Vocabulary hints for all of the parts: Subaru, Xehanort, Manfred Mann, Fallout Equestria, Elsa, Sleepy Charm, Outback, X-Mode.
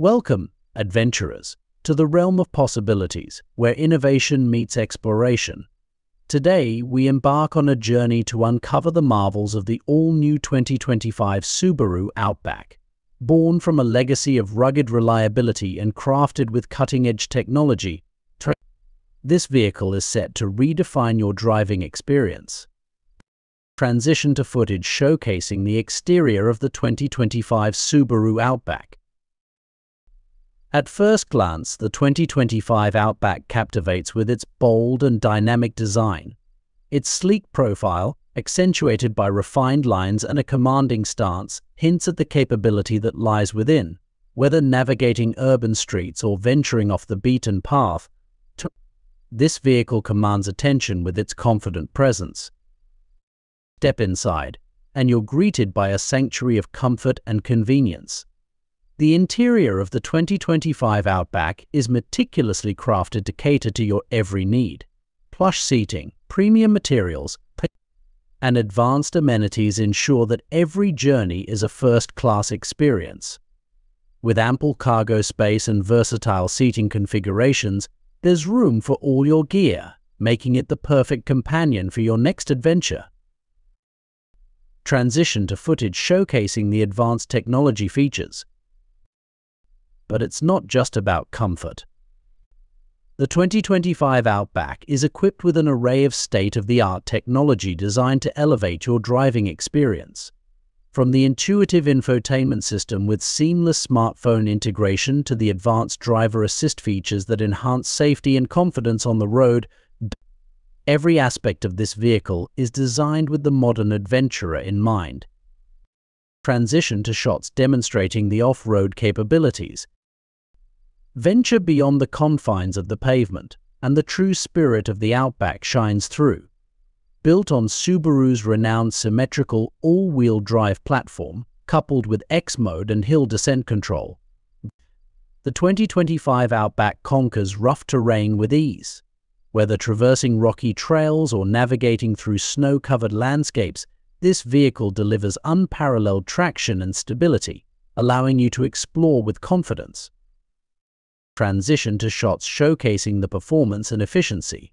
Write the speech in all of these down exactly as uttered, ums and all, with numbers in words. Welcome, adventurers, to the realm of possibilities, where innovation meets exploration. Today, we embark on a journey to uncover the marvels of the all-new twenty twenty-five Subaru Outback. Born from a legacy of rugged reliability and crafted with cutting-edge technology, this vehicle is set to redefine your driving experience. Transition to footage showcasing the exterior of the twenty twenty-five Subaru Outback. At first glance, the twenty twenty-five Outback captivates with its bold and dynamic design. Its sleek profile, accentuated by refined lines and a commanding stance, hints at the capability that lies within. Whether navigating urban streets or venturing off the beaten path, this vehicle commands attention with its confident presence. Step inside, and you're greeted by a sanctuary of comfort and convenience. The interior of the twenty twenty-five Outback is meticulously crafted to cater to your every need. Plush seating, premium materials, and advanced amenities ensure that every journey is a first-class experience. With ample cargo space and versatile seating configurations, there's room for all your gear, making it the perfect companion for your next adventure. Transition to footage showcasing the advanced technology features. But it's not just about comfort. The twenty twenty-five Outback is equipped with an array of state-of-the-art technology designed to elevate your driving experience. From the intuitive infotainment system with seamless smartphone integration to the advanced driver assist features that enhance safety and confidence on the road, every aspect of this vehicle is designed with the modern adventurer in mind. Transition to shots demonstrating the off-road capabilities. Venture beyond the confines of the pavement, and the true spirit of the Outback shines through. Built on Subaru's renowned symmetrical all-wheel drive platform, coupled with X-Mode and hill descent control, the twenty twenty-five Outback conquers rough terrain with ease. Whether traversing rocky trails or navigating through snow-covered landscapes, this vehicle delivers unparalleled traction and stability, allowing you to explore with confidence. Transition to shots showcasing the performance and efficiency.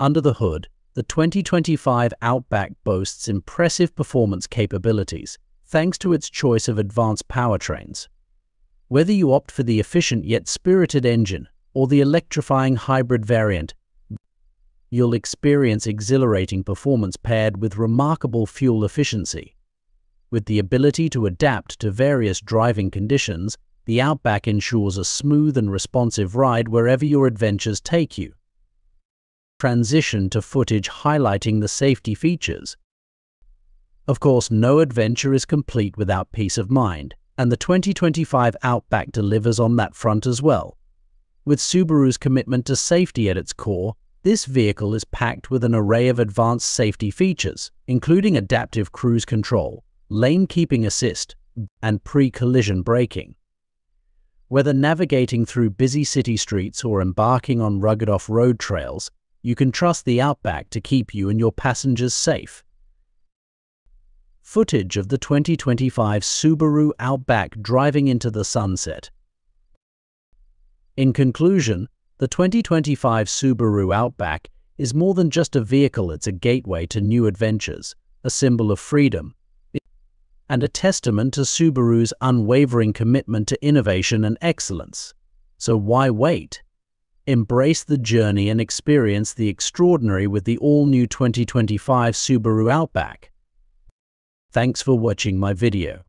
Under the hood, the twenty twenty-five Outback boasts impressive performance capabilities, thanks to its choice of advanced powertrains. Whether you opt for the efficient yet spirited engine or the electrifying hybrid variant, you'll experience exhilarating performance paired with remarkable fuel efficiency. With the ability to adapt to various driving conditions, the Outback ensures a smooth and responsive ride wherever your adventures take you. Transition to footage highlighting the safety features. Of course, no adventure is complete without peace of mind, and the twenty twenty-five Outback delivers on that front as well. With Subaru's commitment to safety at its core, this vehicle is packed with an array of advanced safety features, including adaptive cruise control, lane keeping assist, and pre-collision braking. Whether navigating through busy city streets or embarking on rugged off-road trails, you can trust the Outback to keep you and your passengers safe. Footage of the twenty twenty-five Subaru Outback driving into the sunset. In conclusion, the twenty twenty-five Subaru Outback is more than just a vehicle, it's a gateway to new adventures, a symbol of freedom, and a testament to Subaru's unwavering commitment to innovation and excellence. So why wait? Embrace the journey and experience the extraordinary with the all-new twenty twenty-five Subaru Outback. Thanks for watching my video.